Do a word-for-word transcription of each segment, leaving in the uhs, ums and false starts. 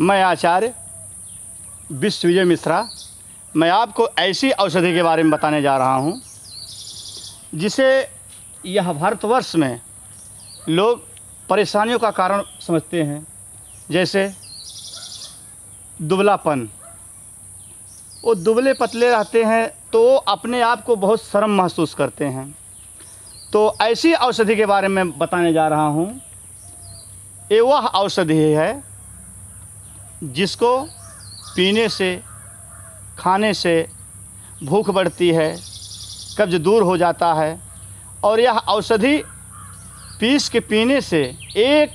मैं आचार्य विश्व विजय मिश्रा, मैं आपको ऐसी औषधि के बारे में बताने जा रहा हूँ जिसे यह भारतवर्ष में लोग परेशानियों का कारण समझते हैं, जैसे दुबलापन। वो दुबले पतले रहते हैं तो अपने आप को बहुत शर्म महसूस करते हैं। तो ऐसी औषधि के बारे में बताने जा रहा हूँ। ये वह औषधि है जिसको पीने से, खाने से भूख बढ़ती है, कब्ज दूर हो जाता है। और यह औषधि पीस के पीने से एक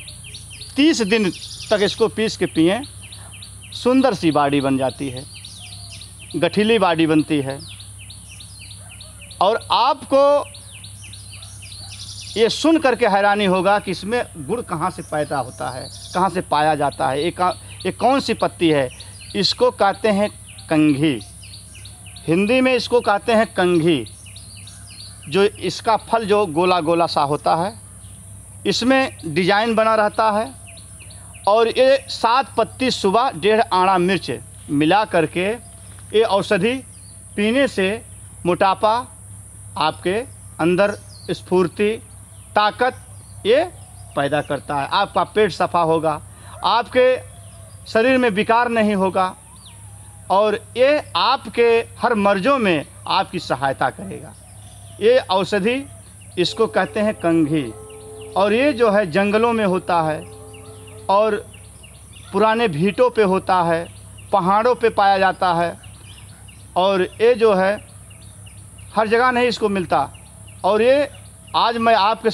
तीस दिन तक इसको पीस के पिएँ, सुंदर सी बॉडी बन जाती है, गठीली बॉडी बनती है। और आपको ये सुन करके हैरानी होगा कि इसमें गुड़ कहाँ से पैदा होता है, कहाँ से पाया जाता है, ये कौन सी पत्ती है। इसको कहते हैं कंघी, हिंदी में इसको कहते हैं कंघी। जो इसका फल जो गोला गोला सा होता है, इसमें डिजाइन बना रहता है। और ये सात पत्ती सुबह डेढ़ आना मिर्च मिला करके ये औषधि पीने से मोटापा, आपके अंदर स्फूर्ति, ताकत ये पैदा करता है। आपका पेट सफा होगा, आपके शरीर में विकार नहीं होगा, और ये आपके हर मर्जों में आपकी सहायता करेगा। ये औषधि, इसको कहते हैं कंघी। और ये जो है जंगलों में होता है, और पुराने भीटों पे होता है, पहाड़ों पे पाया जाता है। और ये जो है हर जगह नहीं इसको मिलता। और ये आज मैं आपके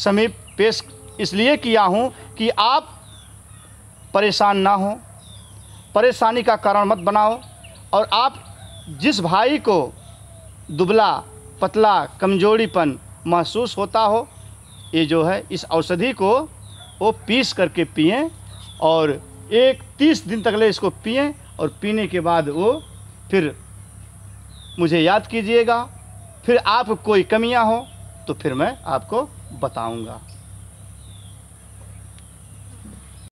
समीप पेश इसलिए किया हूँ कि आप परेशान ना हो, परेशानी का कारण मत बनाओ। और आप जिस भाई को दुबला पतला कमजोरीपन महसूस होता हो, ये जो है इस औषधि को वो पीस करके पिएं, और एक तीस दिन तक ले इसको पिएं। और पीने के बाद वो फिर मुझे याद कीजिएगा, फिर आप कोई कमियां हो तो फिर मैं आपको बताऊंगा।